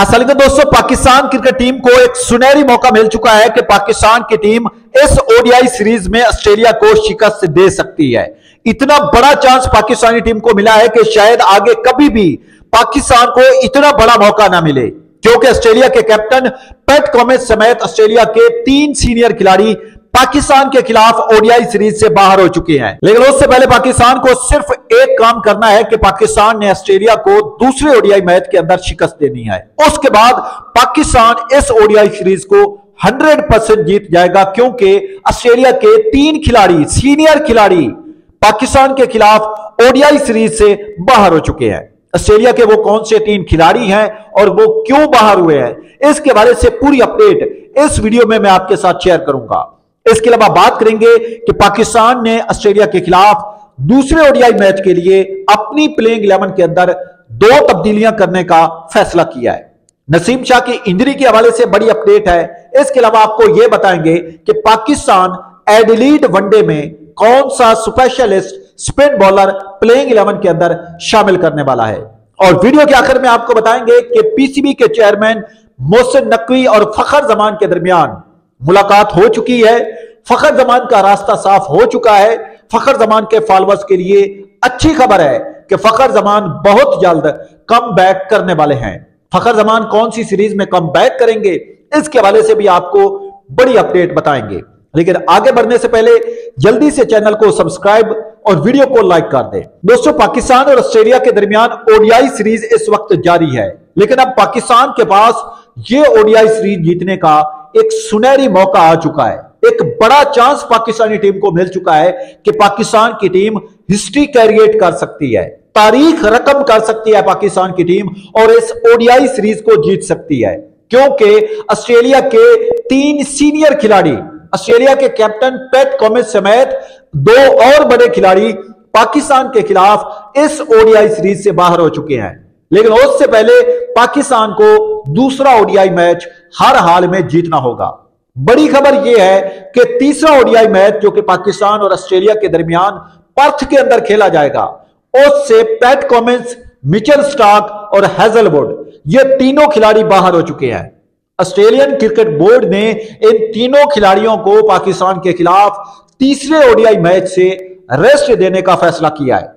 असलियत में दोस्तों पाकिस्तान क्रिकेट टीम को एक सुनहरी मौका मिल चुका है कि पाकिस्तान की टीम इस ओडीआई सीरीज में ऑस्ट्रेलिया को शिकस्त दे सकती है। इतना बड़ा चांस पाकिस्तानी टीम को मिला है कि शायद आगे कभी भी पाकिस्तान को इतना बड़ा मौका ना मिले, क्योंकि ऑस्ट्रेलिया के कैप्टन पैट कमिंस समेत ऑस्ट्रेलिया के 3 सीनियर खिलाड़ी पाकिस्तान के खिलाफ ओडीआई सीरीज से बाहर हो चुके हैं। लेकिन उससे पहले पाकिस्तान को सिर्फ एक काम करना है कि पाकिस्तान ने ऑस्ट्रेलिया को दूसरे ओडीआई मैच के अंदर शिकस्त देनी है। उसके बाद पाकिस्तान इस ओडीआई सीरीज को 100% जीत जाएगा, क्योंकि ऑस्ट्रेलिया के 3 खिलाड़ी, सीनियर खिलाड़ी पाकिस्तान के खिलाफ ओडीआई सीरीज से बाहर हो चुके हैं। ऑस्ट्रेलिया के वो कौन से 3 खिलाड़ी हैं और वो क्यों बाहर हुए हैं, इसके बारे से पूरी अपडेट इस वीडियो में मैं आपके साथ शेयर करूंगा। इसके अलावा बात करेंगे कि पाकिस्तान ने ऑस्ट्रेलिया के खिलाफ दूसरे ओडीआई मैच के लिए अपनी प्लेइंग 11 के अंदर 2 तब्दीलियां करने का फैसला किया है। नसीम शाह की इंजरी के हवाले से बड़ी अपडेट है। इसके अलावा आपको यह बताएंगे कि पाकिस्तान एडिलेड वनडे में कौन सा स्पेशलिस्ट स्पिन बॉलर प्लेइंग 11 के अंदर शामिल करने वाला है। और वीडियो के आखिर में आपको बताएंगे कि पीसीबी के चेयरमैन मोहसिन नकवी और फखर जमान के दरमियान मुलाकात हो चुकी है। फखर जमान का रास्ता साफ हो चुका है। फखर जमान के फॉलोअर्स के लिए अच्छी खबर है कि फखर जमान बहुत जल्द कमबैक करने वाले हैं। फखर जमान कौन सी सीरीज में कमबैक करेंगे, इसके हवाले से भी आपको बड़ी अपडेट बताएंगे। लेकिन आगे बढ़ने से पहले जल्दी से चैनल को सब्सक्राइब और वीडियो को लाइक कर दें। दोस्तों पाकिस्तान और ऑस्ट्रेलिया के दरमियान ओडीआई सीरीज इस वक्त जारी है, लेकिन अब पाकिस्तान के पास यह ओडीआई सीरीज जीतने का एक सुनहरी मौका आ चुका है। एक बड़ा चांस पाकिस्तानी टीम को मिल चुका है कि पाकिस्तान की टीम हिस्ट्री क्रिएट कर सकती है, तारीख रकम कर सकती है पाकिस्तान की टीम, और इस ओडीआई सीरीज को जीत सकती है, क्योंकि ऑस्ट्रेलिया के 3 सीनियर खिलाड़ी, ऑस्ट्रेलिया के कैप्टन पैट कमिंस समेत 2 और बड़े खिलाड़ी पाकिस्तान के खिलाफ इस ओडीआई सीरीज से बाहर हो चुके हैं। लेकिन उससे पहले पाकिस्तान को दूसरा ओडीआई मैच हर हाल में जीतना होगा। बड़ी खबर यह है कि तीसरा ओडीआई मैच जो कि पाकिस्तान और ऑस्ट्रेलिया के दरमियान पर्थ के अंदर खेला जाएगा, उससे पैट कमिंस, मिचेल स्टार्क और हैजलवुड, ये तीनों खिलाड़ी बाहर हो चुके हैं। ऑस्ट्रेलियन क्रिकेट बोर्ड ने इन तीनों खिलाड़ियों को पाकिस्तान के खिलाफ तीसरे ओडीआई मैच से रेस्ट देने का फैसला किया है।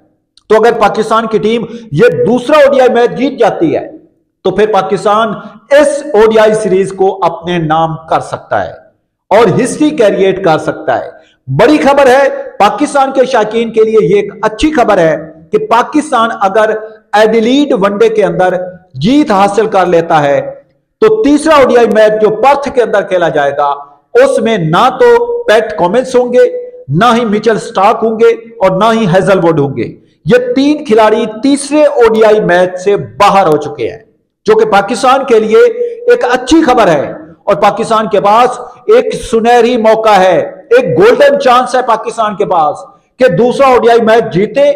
तो अगर पाकिस्तान की टीम यह दूसरा ओडीआई मैच जीत जाती है तो फिर पाकिस्तान इस ओडीआई सीरीज को अपने नाम कर सकता है और हिस्ट्री क्रिएट कर सकता है। बड़ी खबर है पाकिस्तान के शाकिन के लिए, यह एक अच्छी खबर है कि पाकिस्तान अगर एडिलेड वनडे के अंदर जीत हासिल कर लेता है तो तीसरा ओडीआई मैच जो पर्थ के अंदर खेला जाएगा, उसमें ना तो पैट कमिंस होंगे, ना ही मिचेल स्टार्क होंगे और ना ही हैजलवुड होंगे। ये 3 खिलाड़ी तीसरे ओडीआई मैच से बाहर हो चुके हैं, जो कि पाकिस्तान के लिए एक अच्छी खबर है। और पाकिस्तान के पास एक सुनहरी मौका है, एक गोल्डन चांस है पाकिस्तान के पास कि दूसरा ओडीआई मैच जीते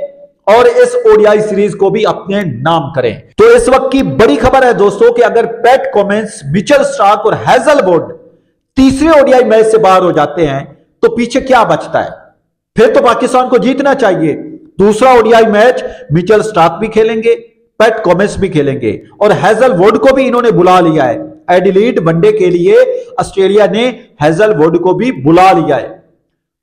और इस ओडीआई सीरीज को भी अपने नाम करें। तो इस वक्त की बड़ी खबर है दोस्तों कि अगर पैट कमिंस, मिचेल स्टार्क और हैजलवुड तीसरे ओडीआई मैच से बाहर हो जाते हैं तो पीछे क्या बचता है। फिर तो पाकिस्तान को जीतना चाहिए। दूसरा ओडीआई मैच मिचेल स्टार्क भी खेलेंगे, पैट कमिंस भी खेलेंगे और हैजलवुड को भी इन्होंने बुला लिया है। एडिलेड वनडे के लिए ऑस्ट्रेलिया ने हैजलवुड को भी बुला लिया है।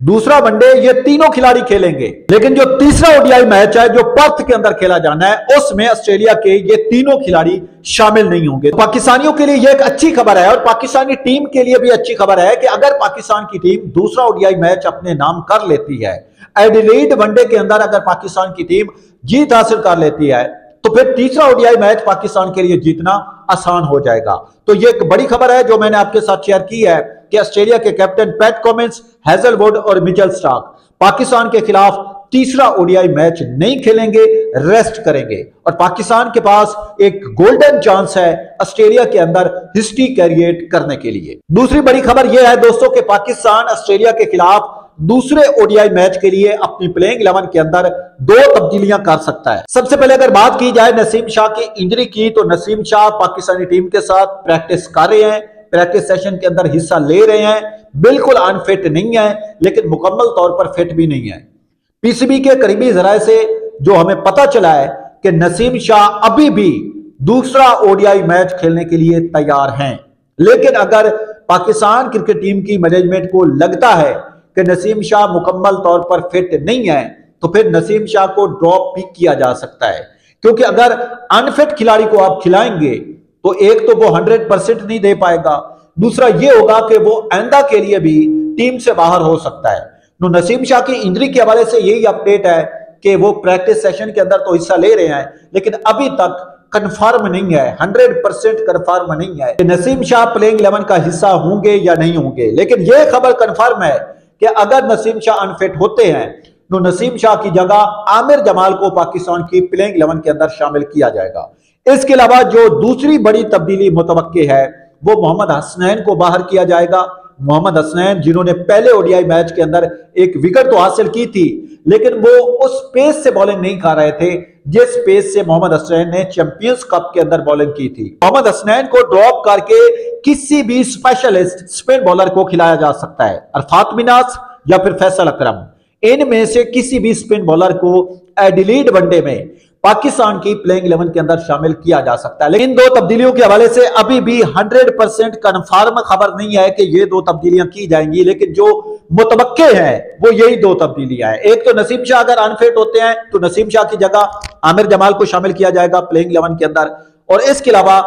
दूसरा वनडे ये तीनों खिलाड़ी खेलेंगे, लेकिन जो तीसरा ओडीआई मैच है जो पर्थ के अंदर खेला जाना है, उसमें ऑस्ट्रेलिया के ये तीनों खिलाड़ी शामिल नहीं होंगे। पाकिस्तानियों के लिए यह एक अच्छी खबर है और पाकिस्तानी टीम के लिए भी अच्छी खबर है कि अगर पाकिस्तान की टीम दूसरा ओडीआई मैच अपने नाम कर लेती है, एडिलेड वनडे के अंदर अगर पाकिस्तान की टीम जीत हासिल कर लेती है, तो फिर तीसरा ओडीआई मैच पाकिस्तान के लिए जीतना आसान हो जाएगा। तो ये एक बड़ी खबर है जो मैंने आपके साथ शेयर की है कि ऑस्ट्रेलिया के कैप्टन पैट कमिंस, हैजलवुड और मिचेल स्टार्क पाकिस्तान के खिलाफ तीसरा ओडीआई मैच नहीं खेलेंगे, रेस्ट करेंगे। और पाकिस्तान के पास एक गोल्डन चांस है ऑस्ट्रेलिया के अंदर हिस्ट्री क्रिएट करने के लिए। दूसरी बड़ी खबर यह है दोस्तों कि पाकिस्तान ऑस्ट्रेलिया के खिलाफ दूसरे ओडीआई मैच के लिए अपनी प्लेइंग 11 के अंदर 2 तब्दीलियां कर सकता है। सबसे पहले अगर बात की जाए नसीम शाह की इंजरी की, तो नसीम शाह पाकिस्तानी टीम के साथ प्रैक्टिस कर रहे हैं, प्रैक्टिस सेशन के अंदर हिस्सा ले रहे हैं। बिल्कुल अनफिट नहीं है, लेकिन मुकम्मल तौर पर फिट भी नहीं है। पीसीबी के करीबी जराये से जो हमें पता चला है कि नसीम शाह अभी भी दूसरा ओडीआई मैच खेलने के लिए तैयार हैं। लेकिन अगर पाकिस्तान क्रिकेट टीम की मैनेजमेंट को लगता है कि नसीम शाह मुकम्मल तौर पर फिट नहीं है तो फिर नसीम शाह को ड्रॉप भी किया जा सकता है, क्योंकि अगर अनफिट खिलाड़ी को आप खिलाएंगे तो एक तो वो 100% नहीं दे पाएगा, दूसरा ये होगा कि वो आइंदा के लिए भी टीम से बाहर हो सकता है। तो नसीम शाह की इंजरी के हवाले से यही अपडेट है कि वो प्रैक्टिस सेशन के अंदर तो हिस्सा ले रहे हैं लेकिन अभी तक कंफर्म नहीं है, 100% कंफर्म नहीं है कि नसीम शाह प्लेइंग 11 का हिस्सा होंगे या नहीं होंगे। लेकिन ये खबर कंफर्म है कि अगर नसीम शाह अनफिट होते हैं तो नसीम शाह की जगह आमिर जमाल को पाकिस्तान की प्लेइंग 11 के अंदर शामिल किया जाएगा। इसके अलावा जो दूसरी बड़ी तब्दीली मुतवक्के है वो मोहम्मद हसनैन को बाहर किया जाएगा। मोहम्मद हसनैन जिन्होंने पहले ओडीआई मैच के अंदर एक विकेट तो हासिल की थी लेकिन वो उस पेस से बॉलिंग नहीं खा रहे थे जिस पेस से मोहम्मद हसनैन ने चैंपियंस कप के अंदर बॉलिंग की थी। मोहम्मद हसनैन को ड्रॉप करके किसी भी स्पेशलिस्ट स्पिन बॉलर को खिलाया जा सकता है, अरफात मिनास या फिर फैसल अकरम, इनमें से किसी भी स्पिन बॉलर को एडिलेड वनडे में पाकिस्तान की प्लेइंग 11 के अंदर शामिल किया जा सकता है। लेकिन इन दो तब्दीलियों के हवाले से अभी भी 100% कन्फर्म खबर नहीं है कि ये दो तब्दीलियां की जाएंगी, लेकिन जो मुतवक्के हैं वो यही दो तब्दीलियां हैं। एक तो नसीम शाह अगर अनफिट होते हैं तो नसीम शाह की जगह आमिर जमाल को शामिल किया जाएगा प्लेइंग 11 के अंदर, और इसके अलावा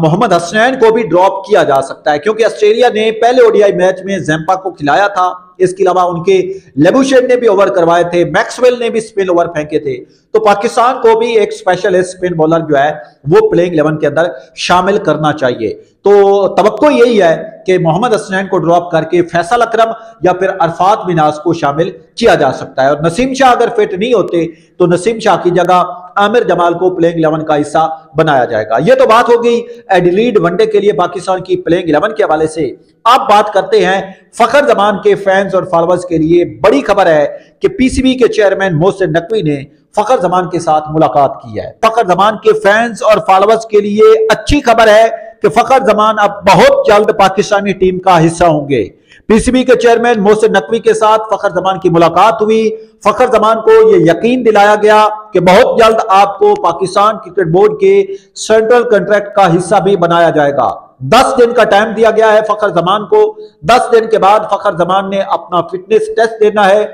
मोहम्मद हसनैन को भी ड्रॉप किया जा सकता है क्योंकि ऑस्ट्रेलिया ने पहले ओडीआई मैच में जैम्पा को खिलाया था। इसके अलावा उनके लेबुशेन ने भी ओवर करवाए थे, मैक्सवेल ने भी स्पिन ओवर फेंके थे, तो पाकिस्तान को भी एक स्पेशलिस्ट स्पिन बॉलर जो है वो प्लेइंग 11 के अंदर शामिल करना चाहिए। तो तवक्को यही है कि मोहम्मद हसनैन को ड्रॉप करके फैसल अकरम या फिर अरफात मिनास को शामिल किया जा सकता है, और नसीम शाह अगर फिट नहीं होते तो नसीम शाह की जगह आमिर जमाल को प्लेइंग 11 का हिस्सा बनाया जाएगा। यह तो बात हो गई एडिलेड वनडे के लिए पाकिस्तान की प्लेइंग 11 के हवाले से। अब बात करते हैं फखर जमान के फैंस और फॉलोअर्स के लिए बड़ी खबर है कि पीसीबी के चेयरमैन मोहसिन नकवी ने फखर जमान के साथ मुलाकात की है। फखर जमान के फैंस और फॉलोअर्स के लिए अच्छी खबर है कि फखर जमान अब बहुत जल्द पाकिस्तानी टीम का हिस्सा होंगे। पीसीबी के चेयरमैन मोहसिन नकवी के साथ फखर जमान की मुलाकात हुई। फखर जमान को यह यकीन दिलाया गया कि बहुत जल्द आपको पाकिस्तान क्रिकेट बोर्ड के सेंट्रल कॉन्ट्रैक्ट का हिस्सा भी बनाया जाएगा। 10 दिन का टाइम दिया गया है फखर जमान को। 10 दिन के बाद फखर जमान ने अपना फिटनेस टेस्ट देना है।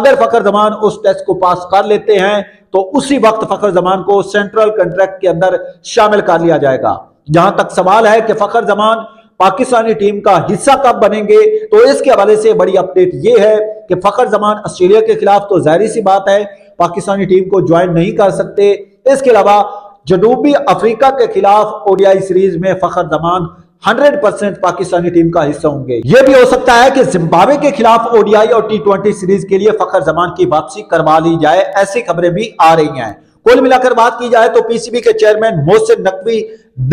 अगर फखर जमान उस टेस्ट को पास कर लेते हैं तो उसी वक्त फखर जमान को सेंट्रल कॉन्ट्रैक्ट के अंदर शामिल कर लिया जाएगा। जहां तक सवाल है कि फखर जमान पाकिस्तानी टीम का हिस्सा कब बनेंगे तो इसके हवाले से बड़ी अपडेट यह है कि फखर जमान ऑस्ट्रेलिया के खिलाफ तो जाहिर सी बात है पाकिस्तानी टीम को ज्वाइन नहीं कर सकते। इसके अलावा जनूबी अफ्रीका के खिलाफ ओडीआई सीरीज में फखर जमान 100% पाकिस्तानी टीम का हिस्सा होंगे। यह भी हो सकता है कि जिम्बाब्वे के खिलाफ ओडीआई और T20 सीरीज के लिए फखर जमान की वापसी करवा ली जाए, ऐसी खबरें भी आ रही हैं। कुल मिलाकर बात की जाए तो पीसीबी के चेयरमैन मोहसिन नकवी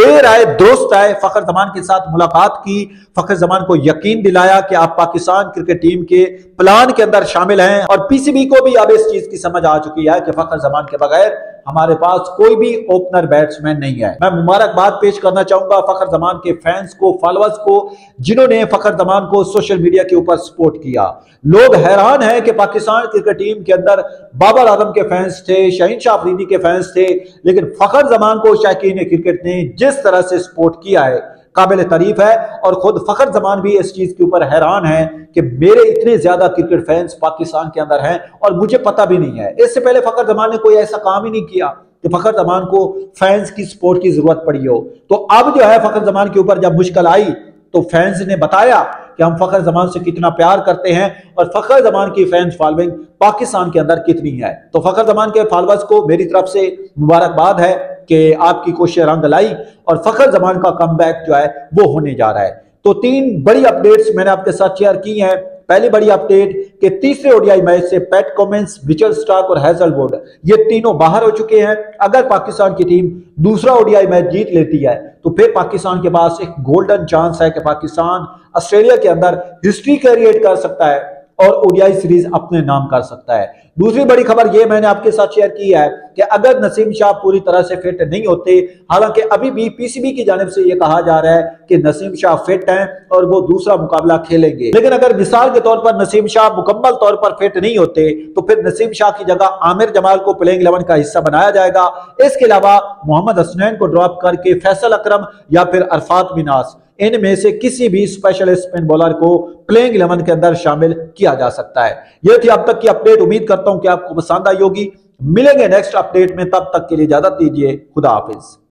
देर आए दोस्त आए, फखर जमान के साथ मुलाकात की, फखर जमान को यकीन दिलाया कि आप पाकिस्तान क्रिकेट टीम के प्लान के अंदर शामिल हैं, और पीसीबी को भी अब इस चीज की समझ आ चुकी है कि फखर जमान के बगैर हमारे पास कोई भी ओपनर बैट्समैन नहीं है। मैं मुबारकबाद पेश करना चाहूंगा फखर जमान के फैंस को, फॉलोअर्स को, जिन्होंने फखर जमान को सोशल मीडिया के ऊपर सपोर्ट किया। लोग हैरान हैं कि पाकिस्तान क्रिकेट टीम के अंदर बाबर आजम के फैंस थे, शहीन शाह अफरीदी के फैंस थे, लेकिन फखर जमान को शायकीन क्रिकेट ने जिस तरह से सपोर्ट किया है काबिल तारीफ है। और खुद फखर जमान भी इस चीज के ऊपर हैरान है कि मेरे इतने ज्यादा क्रिकेट फैंस पाकिस्तान के अंदर हैं और मुझे पता भी नहीं है। इससे पहले फखर जमान ने कोई ऐसा काम ही नहीं किया कि फखर जमान को फैंस की सपोर्ट की जरूरत पड़ी हो। तो अब जो है फखर जमान के ऊपर जब मुश्किल आई तो फैंस ने बताया कि हम फखर जमान से कितना प्यार करते हैं और फखर जमान की फैंस फॉलोइंग पाकिस्तान के अंदर कितनी है। तो फखर जमान के फॉलोअर्स को मेरी तरफ से मुबारकबाद है कि आपकी कोशिश रंग लाई और फखर जमान का कमबैक जो है वो होने जा रहा है। तो 3 बड़ी अपडेट्स मैंने आपके साथ शेयर की हैं। पहली बड़ी अपडेट कि तीसरे ओडीआई मैच से पैट कमिंस, मिचेल स्टार्क और हैजलवुड ये तीनों बाहर हो चुके हैं। अगर पाकिस्तान की टीम दूसरा ओडीआई मैच जीत लेती है तो फिर पाकिस्तान के पास एक गोल्डन चांस है कि पाकिस्तान ऑस्ट्रेलिया के अंदर हिस्ट्री क्रिएट कर सकता है और ओडीआई सीरीज अपने नाम कर सकता है। दूसरी बड़ी खबर ये मैंने आपके साथ शेयर की है कि अगर नसीम शाह पूरी तरह से फिट नहीं होते, हालांकि अभी भी पीसीबी की जानिब से यह कहा जा रहा है कि नसीम शाह फिट हैं और वो दूसरा मुकाबला खेलेंगे, लेकिन अगर मिसाल के तौर पर नसीम शाह मुकम्मल तौर पर फिट नहीं होते तो फिर नसीम शाह की जगह आमिर जमाल को प्लेइंग 11 का हिस्सा बनाया जाएगा। इसके अलावा मोहम्मद हसनैन को ड्रॉप करके फैसल अकरम या फिर अरफात मिनास, इनमें से किसी भी स्पेशल स्पिन बॉलर को प्लेइंग 11 के अंदर शामिल किया जा सकता है। यह थी अब तक की अपडेट, उम्मीद करता हूं कि आपको पसंद आई होगी। मिलेंगे नेक्स्ट अपडेट में, तब तक के लिए इजाजत दीजिए, खुदा हाफिज।